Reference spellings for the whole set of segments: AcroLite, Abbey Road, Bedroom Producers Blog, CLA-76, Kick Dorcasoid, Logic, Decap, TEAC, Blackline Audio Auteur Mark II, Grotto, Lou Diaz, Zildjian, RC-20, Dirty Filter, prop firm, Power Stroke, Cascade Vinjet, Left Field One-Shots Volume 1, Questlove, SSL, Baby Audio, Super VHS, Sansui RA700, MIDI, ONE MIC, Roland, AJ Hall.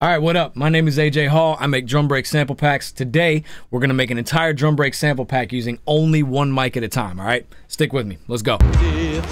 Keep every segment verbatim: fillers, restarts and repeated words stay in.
All right, what up? My name is A J Hall. I make drum break sample packs. Today, we're going to make an entire drum break sample pack using only one mic at a time, all right? Stick with me. Let's go. Yeah.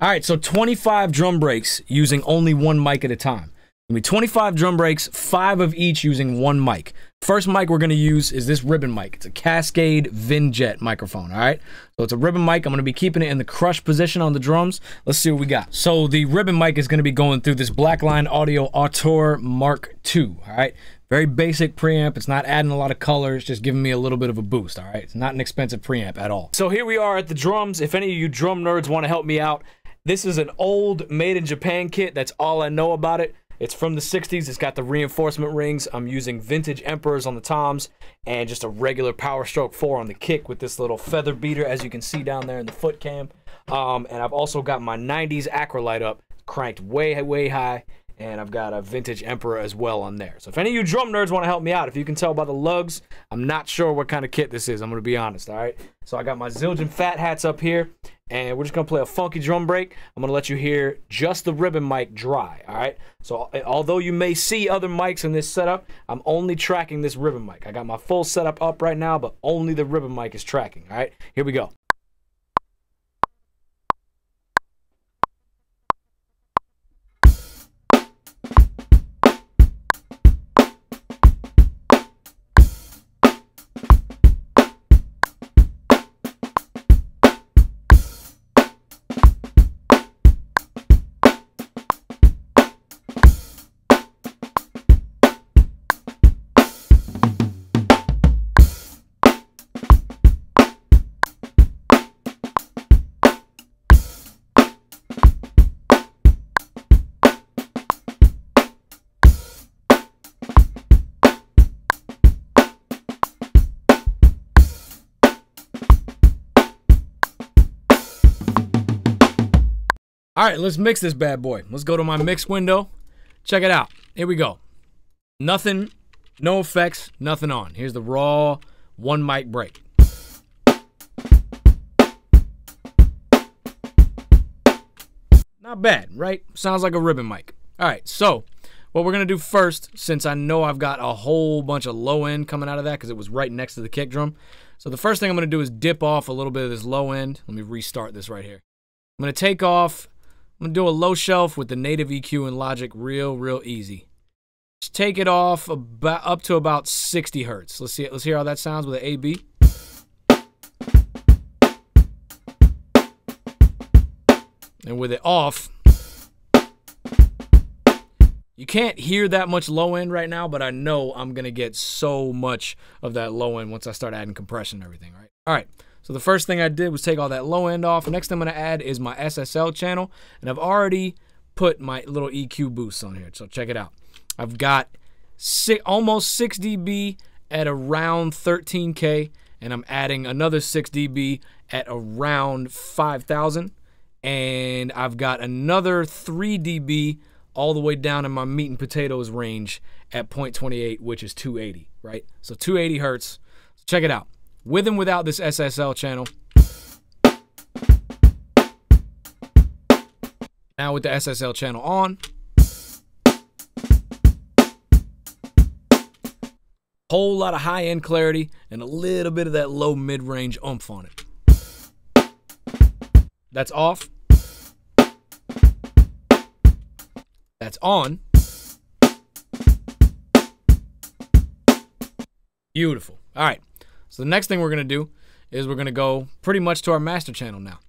All right, so twenty-five drum breaks using only one mic at a time. It'll be twenty-five drum breaks, five of each using one mic. First mic we're going to use is this ribbon mic. It's a Cascade Vinjet microphone, all right? So it's a ribbon mic. I'm going to be keeping it in the crush position on the drums. Let's see what we got. So the ribbon mic is going to be going through this Blackline Audio Auteur Mark two, all right? Very basic preamp. It's not adding a lot of colors, just giving me a little bit of a boost, all right? It's not an expensive preamp at all. So here we are at the drums. If any of you drum nerds want to help me out, this is an old made in Japan kit. That's all I know about it. It's from the sixties. It's got the reinforcement rings. I'm using vintage Emperors on the toms and just a regular Power Stroke four on the kick with this little feather beater, as you can see down there in the foot cam. Um, and I've also got my nineties AcroLite up, cranked way, way high. And I've got a vintage Emperor as well on there. So if any of you drum nerds want to help me out, if you can tell by the lugs, I'm not sure what kind of kit this is. I'm going to be honest, all right? So I got my Zildjian fat hats up here, and we're just going to play a funky drum break. I'm going to let you hear just the ribbon mic dry, all right? So although you may see other mics in this setup, I'm only tracking this ribbon mic. I got my full setup up right now, but only the ribbon mic is tracking, all right? Here we go. All right, let's mix this bad boy. Let's go to my mix window. Check it out. Here we go. Nothing, no effects, nothing on. Here's the raw one mic break. Not bad, right? Sounds like a ribbon mic. All right, so what we're gonna do first, since I know I've got a whole bunch of low end coming out of that because it was right next to the kick drum. So the first thing I'm gonna do is dip off a little bit of this low end. Let me restart this right here. I'm gonna take off. I'm going to do a low shelf with the native E Q in Logic real, real easy. Just take it off about, up to about sixty hertz. Let's see it. Let's hear how that sounds with an A B. And with it off, you can't hear that much low end right now, but I know I'm going to get so much of that low end once I start adding compression and everything, right? All right. So the first thing I did was take all that low end off. Next thing I'm gonna add is my S S L channel, and I've already put my little E Q boosts on here, so check it out. I've got six, almost six D B at around thirteen K, and I'm adding another six D B at around five thousand, and I've got another three D B all the way down in my meat and potatoes range at zero point two eight, which is two eighty, right? So two eighty hertz, so check it out. With and without this S S L channel. Now with the S S L channel on. Whole lot of high-end clarity and a little bit of that low mid-range oomph on it. That's off. That's on. Beautiful. All right. So the next thing we're going to do is we're going to go pretty much to our master channel now.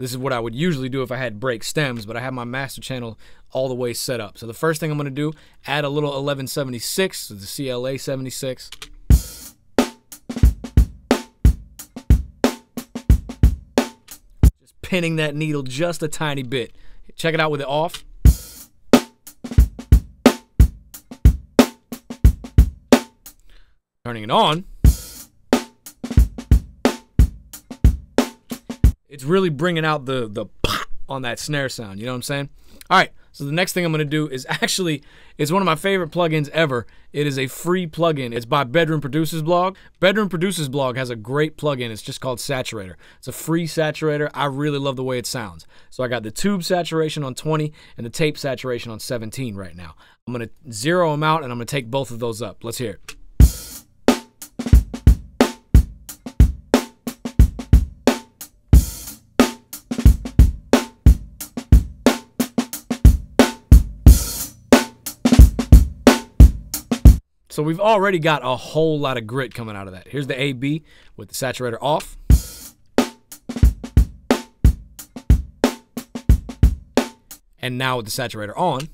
This is what I would usually do if I had break stems, but I have my master channel all the way set up. So the first thing I'm going to do, add a little eleven seventy-six, so the C L A seventy-six. Just pinning that needle just a tiny bit. Check it out with it off. Turning it on. It's really bringing out the the pop on that snare sound, you know what I'm saying? All right, So the next thing I'm going to do is actually, it's one of my favorite plugins ever. It is a free plugin. It's by Bedroom Producers Blog. Bedroom Producers Blog has a great plugin. It's just called Saturator. It's a free saturator. I really love the way it sounds. So I got the tube saturation on twenty and the tape saturation on seventeen right now. I'm going to zero them out and I'm going to take both of those up. Let's hear it. So we've already got a whole lot of grit coming out of that. Here's the A B with the saturator off. And now with the saturator on.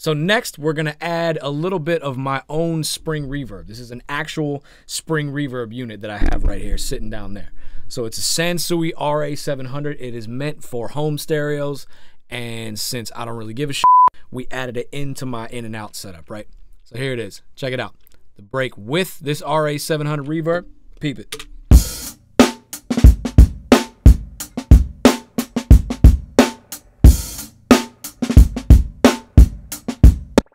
So next, we're going to add a little bit of my own spring reverb. This is an actual spring reverb unit that I have right here sitting down there. So it's a Sansui R A seven hundred. It is meant for home stereos. And since I don't really give a shit, we added it into my in and out setup, right? So here it is. Check it out. The break with this R A seven hundred reverb. Peep it.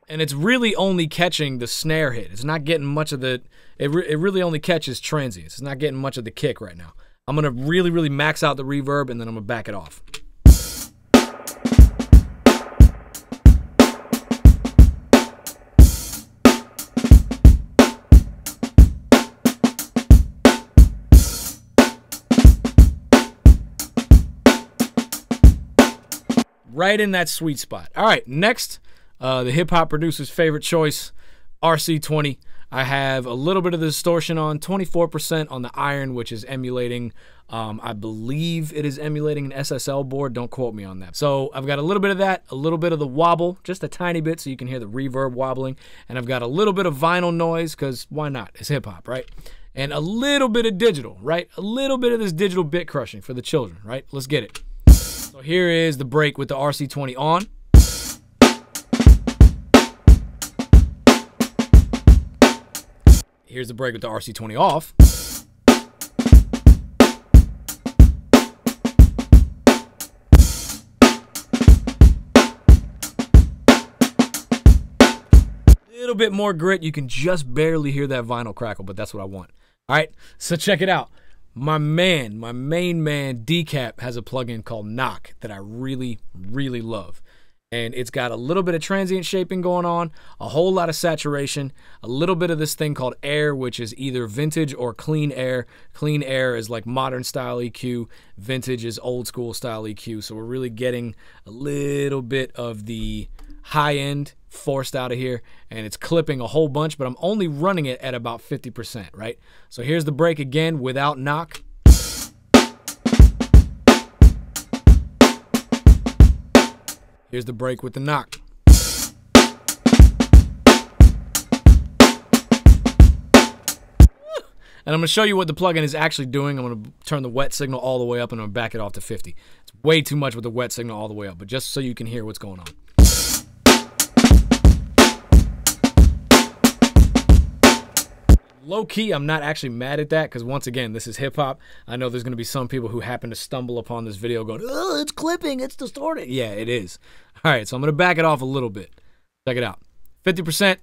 And it's really only catching the snare hit. It's not getting much of the, it, re, it really only catches transients. It's not getting much of the kick right now. I'm going to really, really max out the reverb and then I'm going to back it off. Right in that sweet spot. All right, next. Uh, the hip-hop producer's favorite choice, R C twenty. I have a little bit of the distortion on, twenty-four percent on the iron, which is emulating, um, I believe it is emulating an S S L board. Don't quote me on that. So I've got a little bit of that, a little bit of the wobble, just a tiny bit so you can hear the reverb wobbling. And I've got a little bit of vinyl noise, because why not? It's hip-hop, right? And a little bit of digital, right? A little bit of this digital bit crushing for the children, right? Let's get it. So here is the break with the R C twenty on. Here's the break with the R C twenty off. A little bit more grit. You can just barely hear that vinyl crackle, but that's what I want. All right, so check it out. My man, my main man, Decap, has a plugin called Knock that I really, really love. And it's got a little bit of transient shaping going on, a whole lot of saturation, a little bit of this thing called air, which is either vintage or clean air. Clean air is like modern style E Q. Vintage is old school style E Q. So we're really getting a little bit of the high end forced out of here. And it's clipping a whole bunch, but I'm only running it at about fifty percent, right? So here's the break again without knock. Here's the break with the knock. And I'm gonna show you what the plugin is actually doing. I'm gonna turn the wet signal all the way up and I'm gonna back it off to fifty. It's way too much with the wet signal all the way up, but just so you can hear what's going on. Low key, I'm not actually mad at that because once again, this is hip hop. I know there's going to be some people who happen to stumble upon this video going, oh, it's clipping, it's distorted. Yeah, it is. All right, so I'm going to back it off a little bit. Check it out. fifty percent.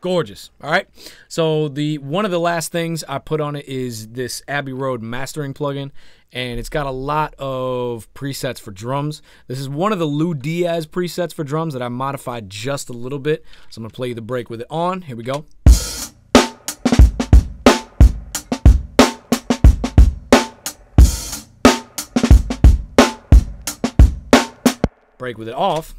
Gorgeous. All right. So the one of the last things I put on it is this Abbey Road mastering plugin, and it's got a lot of presets for drums. This is one of the Lou Diaz presets for drums that I modified just a little bit. So I'm gonna play you the break with it on. Here we go. Break with it off.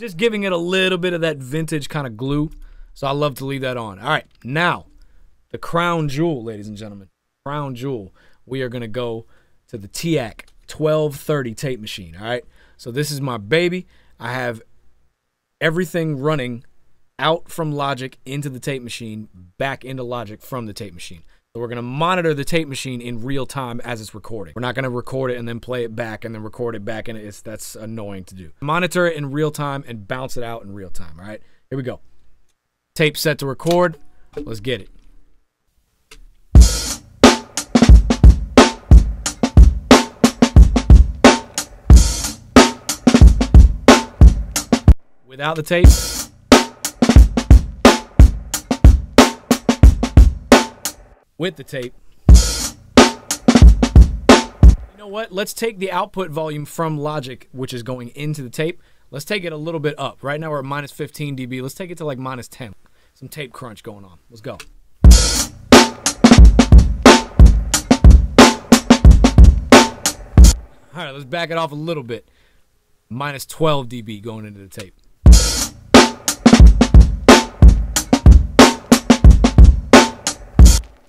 Just giving it a little bit of that vintage kind of glue. So I love to leave that on. All right, now the crown jewel, ladies and gentlemen. crown jewel, we are going to go to the T E A C twelve thirty tape machine. All right. So this is my baby. I have everything running out from Logic into the tape machine, back into Logic from the tape machine. So we're going to monitor the tape machine in real time as it's recording. We're not going to record it and then play it back and then record it back, and it's that's annoying to do. Monitor it in real time and bounce it out in real time. All right, here we go. Tape set to record. Let's get it. Without the tape. With the tape. You know what? Let's take the output volume from Logic, which is going into the tape. Let's take it a little bit up. Right now we're at minus fifteen D B. Let's take it to like minus ten. Some tape crunch going on. Let's go. All right, let's back it off a little bit. minus twelve D B going into the tape.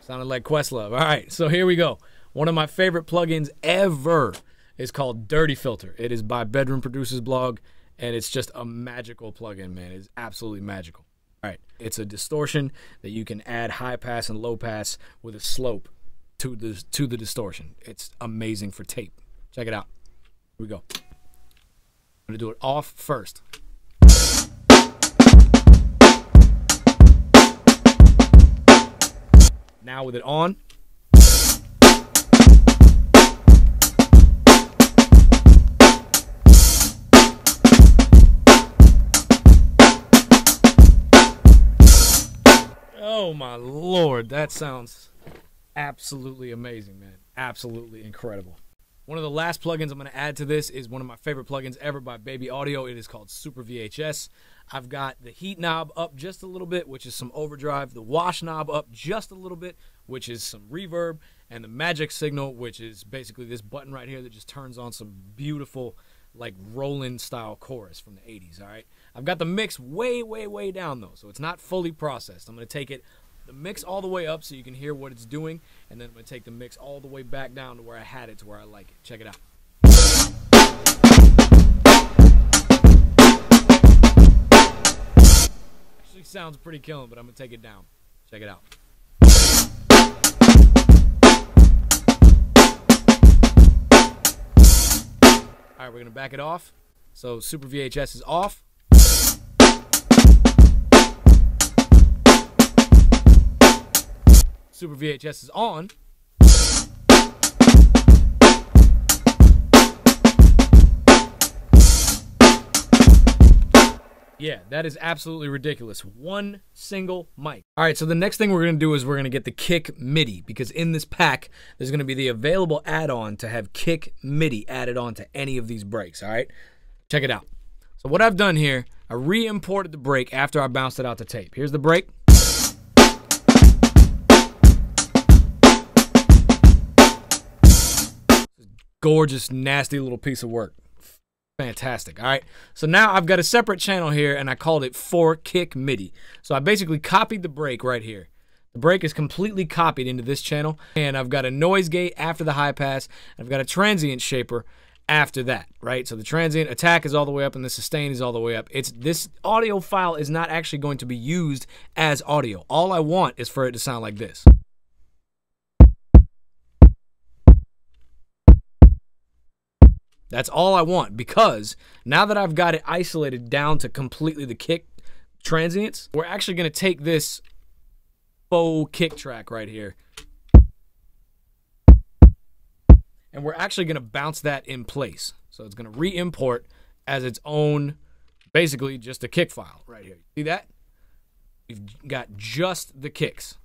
Sounded like Questlove. All right, so here we go. One of my favorite plugins ever is called Dirty Filter. It is by Bedroom Producers Blog, and it's just a magical plugin, man. It's absolutely magical. All right, it's a distortion that you can add high pass and low pass with a slope to the to the distortion. It's amazing for tape. Check it out. Here we go. I'm gonna do it off first. Now with it on. Oh my Lord, that sounds absolutely amazing, man. Absolutely incredible. One of the last plugins I'm going to add to this is one of my favorite plugins ever by Baby Audio. It is called Super V H S. I've got the heat knob up just a little bit, which is some overdrive, the wash knob up just a little bit, which is some reverb, and the magic signal, which is basically this button right here that just turns on some beautiful, like, Roland style chorus from the eighties, all right? I've got the mix way, way, way down, though, so it's not fully processed. I'm going to take it, the mix all the way up so you can hear what it's doing, and then I'm going to take the mix all the way back down to where I had it, to where I like it. Check it out. Actually sounds pretty killing, but I'm going to take it down. Check it out. All right, we're going to back it off. So Super V H S is off. Super V H S is on. Yeah, that is absolutely ridiculous. One single mic. All right, so the next thing we're going to do is we're going to get the Kick MIDI, because in this pack, there's going to be the available add-on to have Kick MIDI added on to any of these breaks, all right? Check it out. So what I've done here, I re-imported the break after I bounced it out to tape. Here's the break. Gorgeous, nasty little piece of work. Fantastic. All right, so now I've got a separate channel here, and I called it for Kick MIDI. So I basically copied the break right here. The break is completely copied into this channel, and I've got a noise gate after the high pass, and I've got a transient shaper after that, right? So the transient attack is all the way up, and the sustain is all the way up. It's this audio file is not actually going to be used as audio. All I want is for it to sound like this. That's all I want, because now that I've got it isolated down to completely the kick transients, we're actually going to take this faux kick track right here, and we're actually going to bounce that in place. So it's going to re-import as its own, basically just a kick file right here. See that? We've got just the kicks.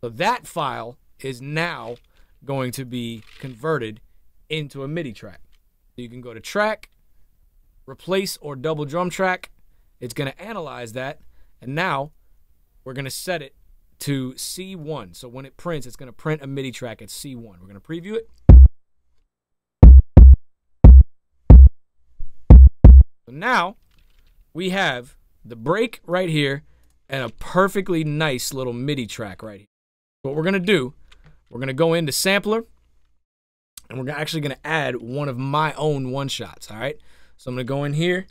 So that file is now going to be converted into a MIDI track. You can go to track, replace or double drum track. It's going to analyze that. And now we're going to set it to C one. So when it prints, it's going to print a MIDI track at C one. We're going to preview it. So now we have the break right here and a perfectly nice little MIDI track right here. What we're going to do, We're going to go into Sampler, and we're actually going to add one of my own one-shots, all right? So I'm going to go in here,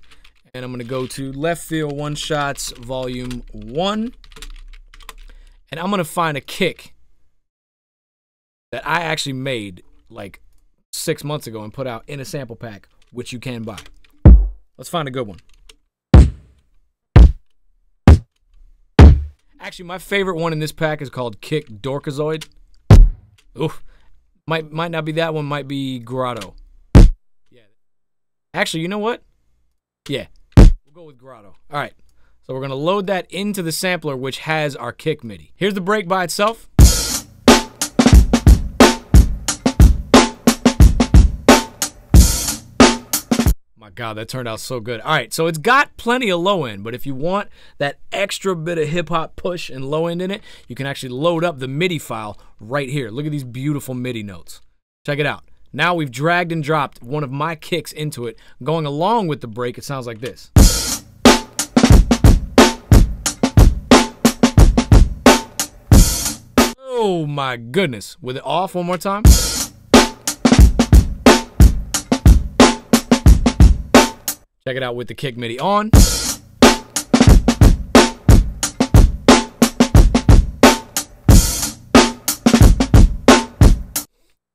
and I'm going to go to Left Field One-Shots Volume one, and I'm going to find a kick that I actually made like six months ago and put out in a sample pack, which you can buy. Let's find a good one. Actually, my favorite one in this pack is called Kick Dorcasoid. Oof. Might, might not be that one, might be Grotto. Yeah. Actually, you know what? Yeah. We'll go with Grotto. All right. So we're going to load that into the sampler, which has our kick MIDI. Here's the break by itself. God, that turned out so good. All right, so it's got plenty of low end, but if you want that extra bit of hip-hop push and low end in it, you can actually load up the MIDI file right here. Look at these beautiful MIDI notes. Check it out. Now we've dragged and dropped one of my kicks into it. Going along with the break, it sounds like this. Oh my goodness. With it off one more time. Check it out with the kick MIDI on.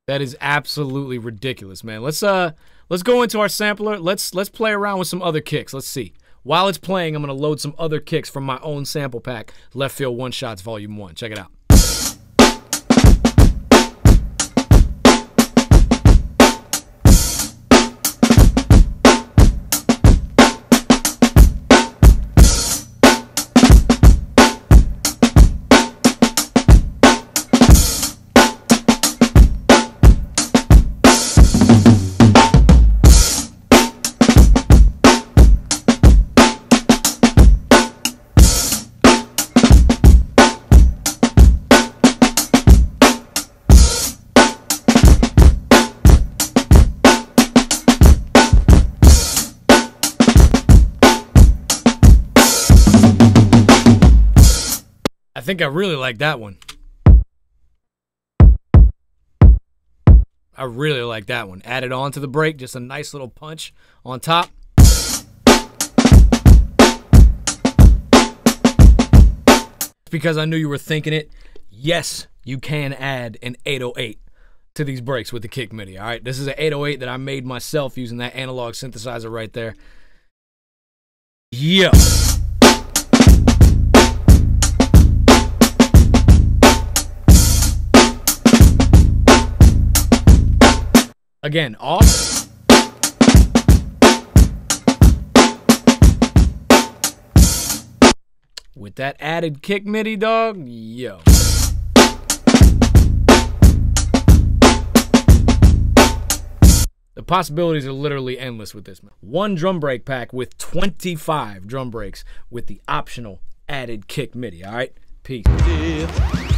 That is absolutely ridiculous, man. Let's uh let's go into our sampler. Let's let's play around with some other kicks. Let's see. While it's playing, I'm gonna load some other kicks from my own sample pack, Left Field One Shots Volume One. Check it out. I think I really like that one. I really like that one. Added on to the break, just a nice little punch on top. Because I knew you were thinking it, yes, you can add an eight oh eight to these breaks with the kick MIDI, all right? This is an eight oh eight that I made myself using that analog synthesizer right there. Yeah. Again, off. With that added kick MIDI, dog, yo. The possibilities are literally endless with this, man. One drum break pack with twenty-five drum breaks with the optional added kick MIDI, all right? Peace. Yeah.